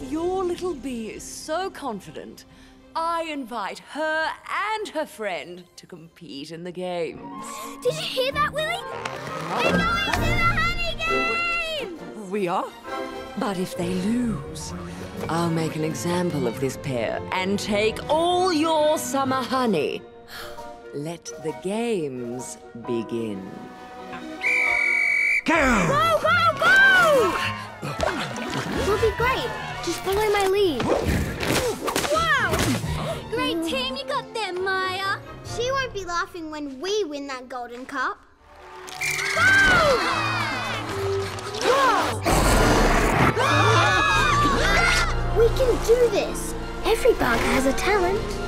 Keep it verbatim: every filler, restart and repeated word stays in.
If your little bee is so confident, I invite her and her friend to compete in the games. Did you hear that, Willy? Oh. We're going to the Honey Games! We are? But if they lose, I'll make an example of this pair and take all your summer honey. Let the games begin. Go! Go, go, go! It'll be great. Just follow my lead. Wow! Great team you got there, Maya. She won't be laughing when we win that golden cup. Go! Whoa! We can do this. Every bug has a talent.